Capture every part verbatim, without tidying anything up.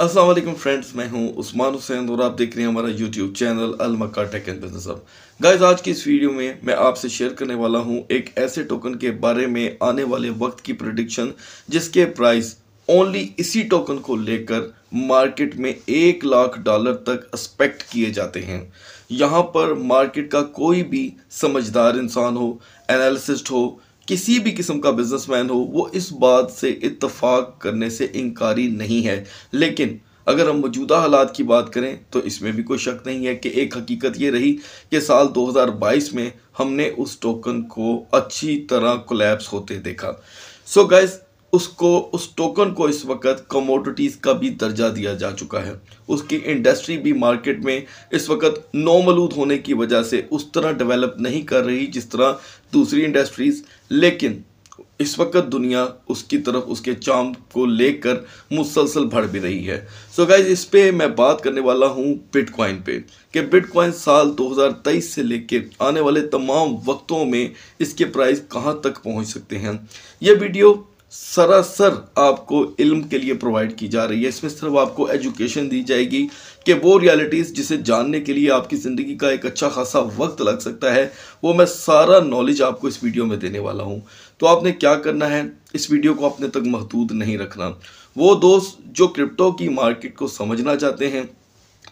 अस्सलाम वालेकुम फ्रेंड्स, मैं हूं उस्मान हुसैन और आप देख रहे हैं हमारा YouTube channel L Mecca tech and business hub. Guys, आज की इस वीडियो में मैं आपसे शेयर करने वाला हूं एक ऐसे टोकन के बारे में आने वाले वक्त की प्रेडिक्शन, जिसके प्राइस ओनली इसी टोकन को लेकर मार्केट में एक लाख डॉलर तक एक्सपेक्ट किए जाते हैं। यहाँ पर मार्केट का कोई भी समझदार इंसान हो, एनालिस्ट हो, किसी भी किस्म का बिजनेसमैन हो, वो इस बात से इत्तफाक करने से इंकारी नहीं है। लेकिन अगर हम मौजूदा हालात की बात करें तो इसमें भी कोई शक नहीं है कि एक हकीकत ये रही कि साल दो हज़ार बाईस में हमने उस टोकन को अच्छी तरह कोलैप्स होते देखा। सो गाइस, उसको उस टोकन को इस वक्त कमोडिटीज़ का भी दर्जा दिया जा चुका है। उसकी इंडस्ट्री भी मार्केट में इस वक्त नोमलूद होने की वजह से उस तरह डेवलप नहीं कर रही जिस तरह दूसरी इंडस्ट्रीज़, लेकिन इस वक्त दुनिया उसकी तरफ उसके चाम को लेकर मुसलसल बढ़ भी रही है। सो so गाइज, इस पे मैं बात करने वाला हूँ बिटकॉइन पे कि बिटकॉइन साल दो हज़ार तेईस से लेके आने वाले तमाम वक्तों में इसके प्राइस कहाँ तक पहुँच सकते हैं। ये वीडियो सरासर आपको इल्म के लिए प्रोवाइड की जा रही है। इसमें सिर्फ आपको एजुकेशन दी जाएगी कि वो रियलिटीज़ जिसे जानने के लिए आपकी ज़िंदगी का एक अच्छा खासा वक्त लग सकता है, वो मैं सारा नॉलेज आपको इस वीडियो में देने वाला हूँ। तो आपने क्या करना है, इस वीडियो को अपने तक महदूद नहीं रखना। वो दोस्त जो क्रिप्टो की मार्केट को समझना चाहते हैं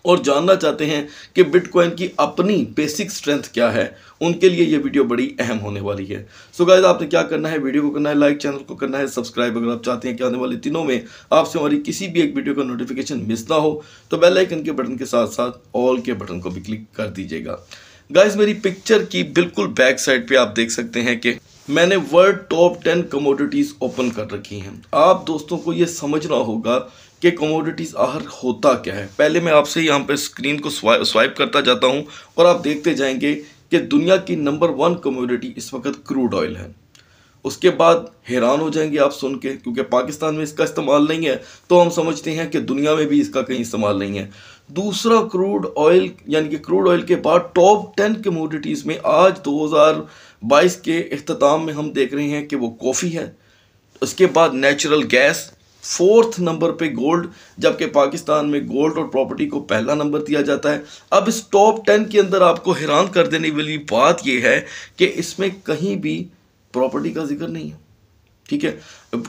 और जानना चाहते हैं कि बिटकॉइन की अपनी बेसिक स्ट्रेंथ क्या है, उनके लिए ये वीडियो बड़ी अहम होने वाली है। सो गाइस, आपने क्या करना है, वीडियो को करना है लाइक, चैनल को करना है सब्सक्राइब। अगर आप चाहते हैं कि आने वाले दिनों में आपसे हमारी किसी भी एक वीडियो का नोटिफिकेशन मिस ना हो तो बेल आइकन के बटन के साथ साथ ऑल के बटन को भी क्लिक कर दीजिएगा। गाइस, मेरी पिक्चर की बिल्कुल बैक साइड पर आप देख सकते हैं कि मैंने world top ten commodities open कर रखी हैं। आप दोस्तों को ये समझना होगा कि कमोडिटीज़ आहर होता क्या है। पहले मैं आपसे यहाँ पे स्क्रीन को स्वाइप करता जाता हूँ और आप देखते जाएंगे कि दुनिया की नंबर वन कमोडिटी इस वक्त क्रूड ऑयल है। उसके बाद हैरान हो जाएंगे आप सुन के, क्योंकि पाकिस्तान में इसका इस्तेमाल नहीं है तो हम समझते हैं कि दुनिया में भी इसका कहीं इस्तेमाल नहीं है। दूसरा क्रूड ऑयल, यानी कि क्रूड ऑयल के बाद टॉप टेन कमोडिटीज़ में आज दो हज़ार बाईस के अख्ताम में हम देख रहे हैं कि वो कॉफ़ी है। उसके बाद नेचुरल गैस, फोर्थ नंबर पे गोल्ड, जबकि पाकिस्तान में गोल्ड और प्रॉपर्टी को पहला नंबर दिया जाता है। अब इस टॉप टेन के अंदर आपको हैरान कर देने वाली बात यह है कि इसमें कहीं भी प्रॉपर्टी का जिक्र नहीं है। ठीक है,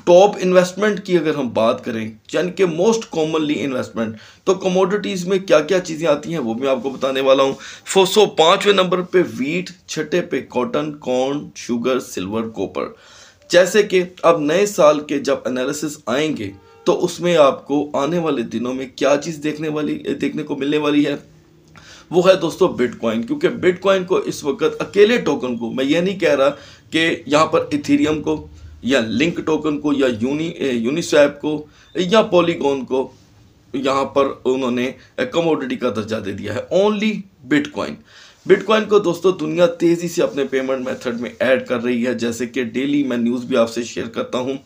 टॉप इन्वेस्टमेंट की अगर हम बात करें, यानी कि मोस्ट कॉमनली इन्वेस्टमेंट, तो कमोडिटीज़ में क्या क्या चीज़ें आती हैं वो मैं आपको बताने वाला हूँ। फोर सौ पाँचवें नंबर पे वीट, छठे पे cotton, corn, sugar, silver, copper. जैसे कि अब नए साल के जब एनालिसिस आएंगे तो उसमें आपको आने वाले दिनों में क्या चीज़ देखने वाली देखने को मिलने वाली है, वो है दोस्तों बिटकॉइन। क्योंकि बिटकॉइन को इस वक्त अकेले टोकन को, मैं ये नहीं कह रहा कि यहाँ पर इथेरियम को या लिंक टोकन को या यूनि यूनिसएप को या पॉलीगोन को यहाँ पर उन्होंने कमोडिटी का दर्जा दे दिया है। ओनली बिटकॉइन बिटकॉइन को दोस्तों दुनिया तेज़ी से अपने पेमेंट मेथड में ऐड कर रही है, जैसे कि डेली मैं न्यूज़ भी आपसे शेयर करता हूँ।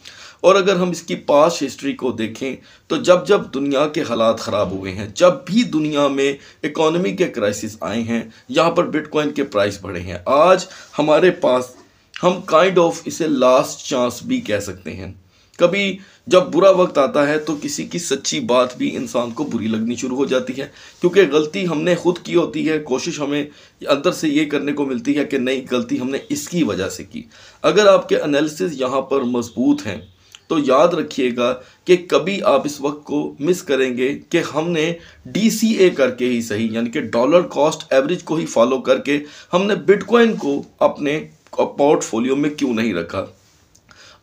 और अगर हम इसकी पास्ट हिस्ट्री को देखें तो जब जब दुनिया के हालात ख़राब हुए हैं, जब भी दुनिया में इकोनॉमी के क्राइसिस आए हैं, यहाँ पर बिटकॉइन के प्राइस बढ़े हैं। आज हमारे पास, हम काइंड ऑफ इसे लास्ट चांस भी कह सकते हैं। कभी जब बुरा वक्त आता है तो किसी की सच्ची बात भी इंसान को बुरी लगनी शुरू हो जाती है, क्योंकि गलती हमने खुद की होती है। कोशिश हमें अंदर से ये करने को मिलती है कि नहीं, गलती हमने इसकी वजह से की। अगर आपके एनालिसिस यहाँ पर मजबूत हैं तो याद रखिएगा कि कभी आप इस वक्त को मिस करेंगे कि हमने डी सी ए करके ही सही, यानी कि डॉलर कॉस्ट एवरेज को ही फॉलो करके हमने बिटकॉइन को अपने पोर्टफोलियो में क्यों नहीं रखा।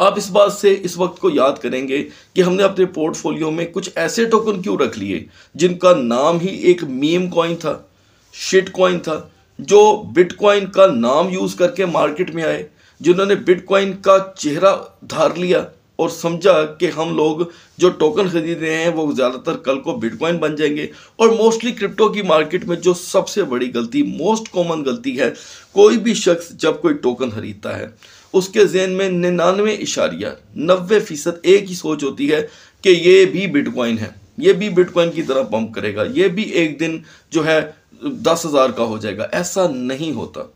आप इस बात से इस वक्त को याद करेंगे कि हमने अपने पोर्टफोलियो में कुछ ऐसे टोकन क्यों रख लिए जिनका नाम ही एक मीम कॉइन था, शिट कॉइन था, जो बिटकॉइन का नाम यूज़ करके मार्केट में आए, जिन्होंने बिटकॉइन का चेहरा धार लिया और समझा कि हम लोग जो टोकन खरीद रहे हैं वो ज़्यादातर कल को बिटकॉइन बन जाएंगे। और मोस्टली क्रिप्टो की मार्केट में जो सबसे बड़ी गलती, मोस्ट कॉमन गलती है, कोई भी शख्स जब कोई टोकन खरीदता है उसके जहन में निन्यानवे इशारिया नब्बे फ़ीसद एक ही सोच होती है कि ये भी बिटकॉइन है, ये भी बिटकॉइन की तरह पंप करेगा, ये भी एक दिन जो है दस हज़ार का हो जाएगा। ऐसा नहीं होता।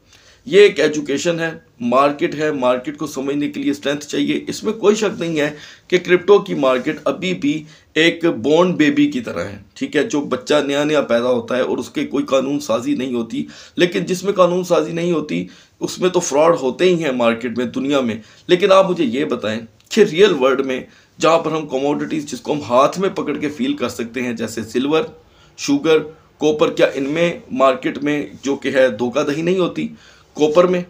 ये एक एजुकेशन है, मार्केट है, मार्केट को समझने के लिए स्ट्रेंथ चाहिए। इसमें कोई शक नहीं है कि क्रिप्टो की मार्केट अभी भी एक बॉर्न बेबी की तरह है, ठीक है, जो बच्चा नया नया पैदा होता है और उसके कोई कानून साजी नहीं होती। लेकिन जिसमें कानून साजी नहीं होती उसमें तो फ्रॉड होते ही हैं मार्केट में, दुनिया में। लेकिन आप मुझे ये बताएं कि रियल वर्ल्ड में जहाँ पर हम कमोडिटीज़ जिसको हम हाथ में पकड़ के फील कर सकते हैं जैसे सिल्वर, शुगर, कॉपर, क्या इनमें मार्केट में जो कि है धोखाधड़ी नहीं होती? कॉपर में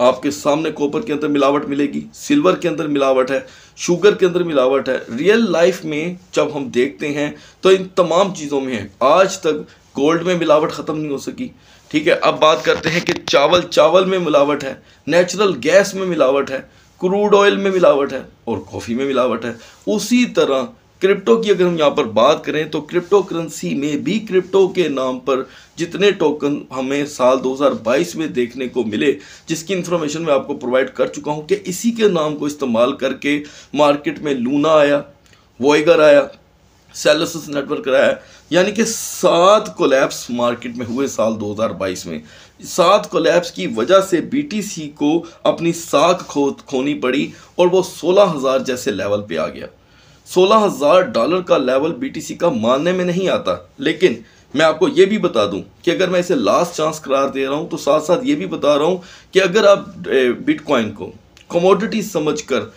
आपके सामने कॉपर के अंदर मिलावट मिलेगी, सिल्वर के अंदर मिलावट है, शुगर के अंदर मिलावट है। रियल लाइफ में जब हम देखते हैं तो इन तमाम चीज़ों में है। आज तक गोल्ड में मिलावट ख़त्म नहीं हो सकी, ठीक है। अब बात करते हैं कि चावल, चावल में मिलावट है, नेचुरल गैस में मिलावट है, क्रूड ऑयल में मिलावट है और कॉफ़ी में मिलावट है। उसी तरह क्रिप्टो की अगर हम यहाँ पर बात करें तो क्रिप्टो करेंसी में भी क्रिप्टो के नाम पर जितने टोकन हमें साल दो हज़ार बाईस में देखने को मिले, जिसकी इन्फॉर्मेशन मैं आपको प्रोवाइड कर चुका हूँ कि इसी के नाम को इस्तेमाल करके मार्केट में लूना आया, वॉइगर आया, सेलसस नेटवर्क आया, यानी कि सात कोलैप्स मार्केट में हुए साल दो हज़ार बाईस में। सात कोलैप्स की वजह से बीटीसी को अपनी साख खो खोनी पड़ी और वो सोलह हज़ार जैसे लेवल पे आ गया। सोलह हज़ार डॉलर का लेवल बीटीसी का मानने में नहीं आता, लेकिन मैं आपको ये भी बता दूं कि अगर मैं इसे लास्ट चांस करार दे रहा हूं तो साथ साथ ये भी बता रहा हूं कि अगर आप बिटकॉइन को कमोडिटी समझकर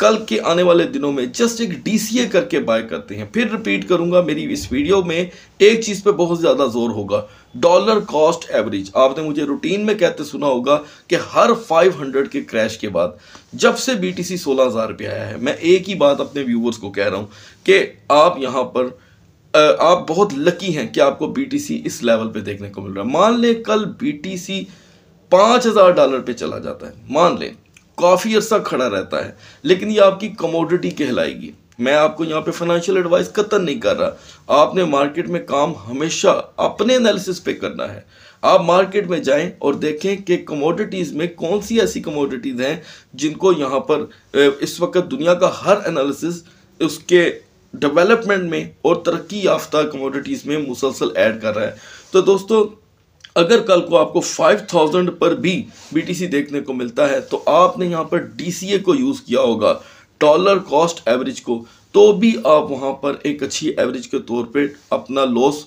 कल के आने वाले दिनों में जस्ट एक डीसीए करके बाय करते हैं, फिर रिपीट करूंगा, मेरी इस वीडियो में एक चीज़ पे बहुत ज़्यादा जोर होगा, डॉलर कॉस्ट एवरेज। आपने मुझे रूटीन में कहते सुना होगा कि हर पाँच सौ के क्रैश के बाद जब से बीटीसी सोलह हज़ार रुपया आया है, मैं एक ही बात अपने व्यूवर्स को कह रहा हूँ कि आप यहाँ पर आप बहुत लकी हैं कि आपको बीटीसी इस लेवल पर देखने को मिल रहा है। मान लें कल बीटीसी पाँच हज़ार डॉलर पर चला जाता है, मान लें काफ़ी अर्सा खड़ा रहता है, लेकिन ये आपकी कमोडिटी कहलाएगी। मैं आपको यहाँ पे फाइनेंशियल एडवाइस कतन नहीं कर रहा, आपने मार्केट में काम हमेशा अपने एनालिसिस पे करना है। आप मार्केट में जाएं और देखें कि कमोडिटीज़ में कौन सी ऐसी कमोडिटीज़ हैं जिनको यहाँ पर इस वक्त दुनिया का हर एनालिसिस उसके डेवलपमेंट में और तरक्की याफ्ता कमोडिटीज़ में मुसलसल ऐड कर रहा है। तो दोस्तों, अगर कल को आपको पाँच हज़ार पर भी बीटीसी देखने को मिलता है तो आपने यहाँ पर डीसीए को यूज़ किया होगा, डॉलर कॉस्ट एवरेज को, तो भी आप वहाँ पर एक अच्छी एवरेज के तौर पे अपना लॉस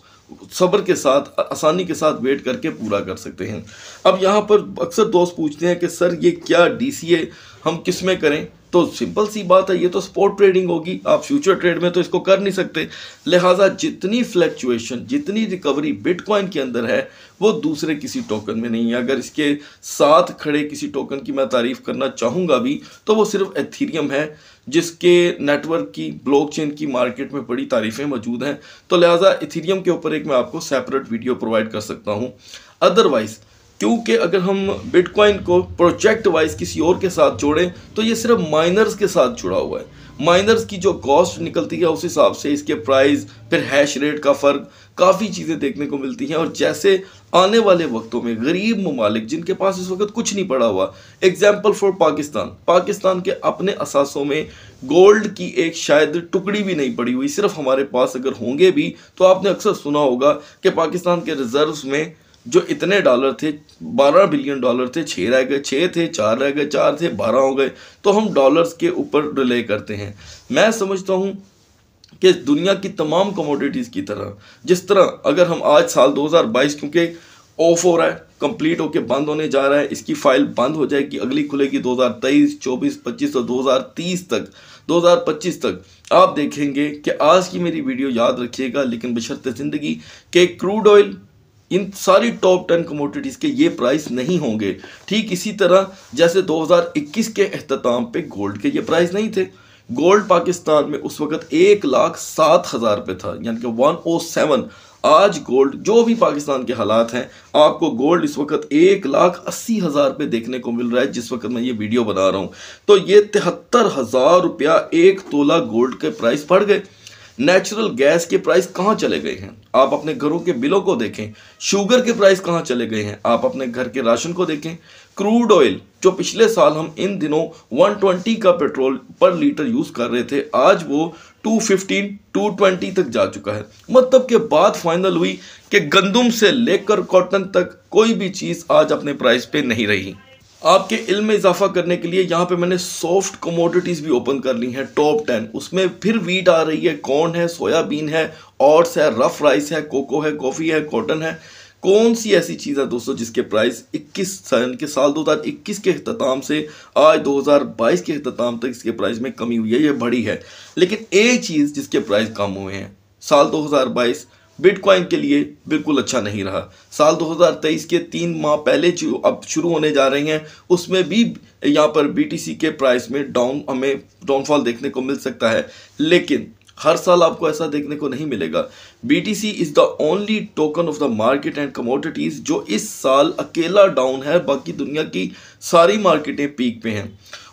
सब्र के साथ, आसानी के साथ वेट करके पूरा कर सकते हैं। अब यहाँ पर अक्सर दोस्त पूछते हैं कि सर ये क्या डीसीए हम किस में करें? तो सिंपल सी बात है, ये तो स्पॉट ट्रेडिंग होगी, आप फ्यूचर ट्रेड में तो इसको कर नहीं सकते। लिहाजा जितनी फ्लैक्चुएशन, जितनी रिकवरी बिटकॉइन के अंदर है वो दूसरे किसी टोकन में नहीं है। अगर इसके साथ खड़े किसी टोकन की मैं तारीफ करना चाहूँगा भी तो वो सिर्फ इथेरियम है, जिसके नेटवर्क की, ब्लॉकचेन की मार्केट में बड़ी तारीफ़ें मौजूद हैं। तो लिहाजा इथेरियम के ऊपर एक मैं आपको सेपरेट वीडियो प्रोवाइड कर सकता हूँ। अदरवाइज़ क्योंकि अगर हम बिटकॉइन को प्रोजेक्ट वाइज किसी और के साथ जोड़ें तो ये सिर्फ माइनर्स के साथ जुड़ा हुआ है। माइनर्स की जो कॉस्ट निकलती है उस हिसाब से इसके प्राइस, फिर हैश रेट का फ़र्क, काफ़ी चीज़ें देखने को मिलती हैं। और जैसे आने वाले वक्तों में गरीब ममालिक जिनके पास इस वक्त कुछ नहीं पड़ा हुआ, एग्जाम्पल फॉर पाकिस्तान, पाकिस्तान के अपने असासों में गोल्ड की एक शायद टुकड़ी भी नहीं पड़ी हुई, सिर्फ हमारे पास अगर होंगे भी तो आपने अक्सर सुना होगा कि पाकिस्तान के रिजर्व्स में जो इतने डॉलर थे, बारह बिलियन डॉलर थे, छः रह गए, छः थे, चार रह गए, चार थे, बारह हो गए। तो हम डॉलर्स के ऊपर रिले करते हैं। मैं समझता हूँ कि दुनिया की तमाम कमोडिटीज़ की तरह, जिस तरह अगर हम आज साल दो हज़ार बाईस क्योंकि ऑफ हो रहा है, कंप्लीट होके बंद होने जा रहा है, इसकी फाइल बंद हो जाएगी, अगली खुलेगी दो हज़ार तेईस, चौबीस, पच्चीस और दो हज़ार तीस तक, दो हज़ार पच्चीस तक। आप देखेंगे कि आज की मेरी वीडियो याद रखिएगा, लेकिन बशर्ते ज़िंदगी के क्रूड ऑयल, इन सारी टॉप टेन कमोडिटीज़ के ये प्राइस नहीं होंगे। ठीक इसी तरह जैसे दो हज़ार इक्कीस के अख्ताम पे गोल्ड के ये प्राइस नहीं थे। गोल्ड पाकिस्तान में उस वक्त एक लाख सात हज़ार पे था, यानी कि वन ओ सेवन। आज गोल्ड, जो भी पाकिस्तान के हालात हैं, आपको गोल्ड इस वक्त एक लाख अस्सी हज़ार पे देखने को मिल रहा है जिस वक्त मैं ये वीडियो बना रहा हूँ। तो ये तिहत्तर हज़ार रुपया एक तोला गोल्ड के प्राइस बढ़ गए। नेचुरल गैस के प्राइस कहाँ चले गए हैं? आप अपने घरों के बिलों को देखें। शुगर के प्राइस कहाँ चले गए हैं? आप अपने घर के राशन को देखें। क्रूड ऑयल, जो पिछले साल हम इन दिनों एक सौ बीस का पेट्रोल पर लीटर यूज़ कर रहे थे, आज वो दो सौ पंद्रह, दो सौ बीस तक जा चुका है। मतलब के बात फाइनल हुई कि गंदुम से लेकर कॉटन तक कोई भी चीज़ आज अपने प्राइस पे नहीं रही। आपके इल्म में इजाफा करने के लिए यहाँ पे मैंने सॉफ्ट कमोडिटीज़ भी ओपन कर ली हैं टॉप टेन। उसमें फिर वीट आ रही है, कॉर्न है, सोयाबीन है, ऑट्स है, रफ राइस है, कोको है, कॉफ़ी है, कॉटन है। कौन सी ऐसी चीज़ है दोस्तों जिसके प्राइस इक्कीस के साल दो हज़ार इक्कीस के अख्ताम से आज दो हज़ार बाईस के अख्ताम तक इसके प्राइस में कमी हुई है, ये बढ़ी है। लेकिन एक चीज़ जिसके प्राइस कम हुए हैं साल दो हज़ार बाईस बिटकॉइन के लिए बिल्कुल अच्छा नहीं रहा। साल दो हज़ार तेईस के तीन माह पहले जो अब शुरू होने जा रहे हैं उसमें भी यहाँ पर बीटीसी के प्राइस में डाउन हमें डाउनफॉल देखने को मिल सकता है, लेकिन हर साल आपको ऐसा देखने को नहीं मिलेगा। BTC is the only token of the market and commodities जो इस साल अकेला डाउन है, बाकी दुनिया की सारी मार्केटें पीक पे हैं।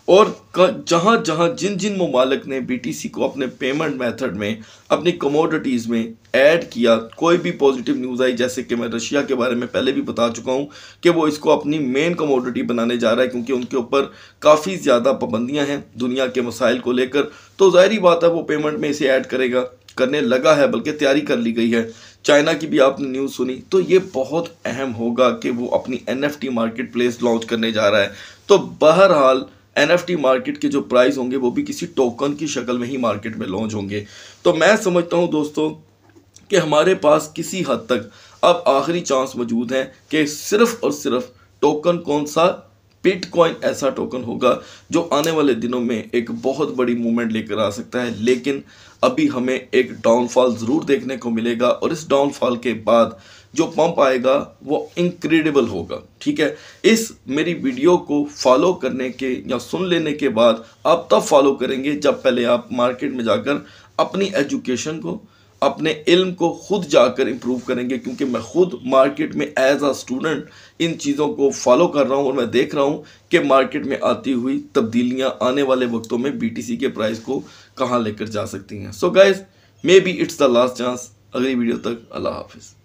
और जहाँ जहाँ जिन जिन ममालिक ने बीटीसी को अपने पेमेंट मेथड में अपनी कमोडिटीज़ में ऐड किया, कोई भी पॉजिटिव न्यूज़ आई, जैसे कि मैं रशिया के बारे में पहले भी बता चुका हूँ कि वो इसको अपनी मेन कमोडिटी बनाने जा रहा है क्योंकि उनके ऊपर काफ़ी ज़्यादा पाबंदियाँ हैं दुनिया के मसाइल को लेकर, तो ज़ाहिर बात है वो पेमेंट में इसे ऐड करेगा, करने लगा है, बल्कि तैयारी कर ली गई है। चाइना की भी आपने न्यूज़ सुनी, तो ये बहुत अहम होगा कि वो अपनी N F T marketplace launch करने जा रहा है। तो बहरहाल एनएफटी मार्केट के जो प्राइस होंगे वो भी किसी टोकन की शक्ल में ही मार्केट में लॉन्च होंगे। तो मैं समझता हूँ दोस्तों कि हमारे पास किसी हद तक अब आखिरी चांस मौजूद है कि सिर्फ और सिर्फ टोकन कौन सा, बिटकॉइन ऐसा टोकन होगा जो आने वाले दिनों में एक बहुत बड़ी मूवमेंट लेकर आ सकता है। लेकिन अभी हमें एक डाउनफॉल ज़रूर देखने को मिलेगा और इस डाउनफॉल के बाद जो पंप आएगा वो इनक्रेडिबल होगा। ठीक है, इस मेरी वीडियो को फॉलो करने के या सुन लेने के बाद आप तब फॉलो करेंगे जब पहले आप मार्केट में जाकर अपनी एजुकेशन को, अपने इल्म को खुद जाकर इम्प्रूव करेंगे, क्योंकि मैं खुद मार्केट में एज अ स्टूडेंट इन चीज़ों को फॉलो कर रहा हूँ और मैं देख रहा हूँ कि मार्केट में आती हुई तब्दीलियाँ आने वाले वक्तों में बीटीसी के प्राइस को कहाँ लेकर जा सकती हैं। So guys, maybe it's the last chance. अगली वीडियो तक अल्लाह हाफिज़।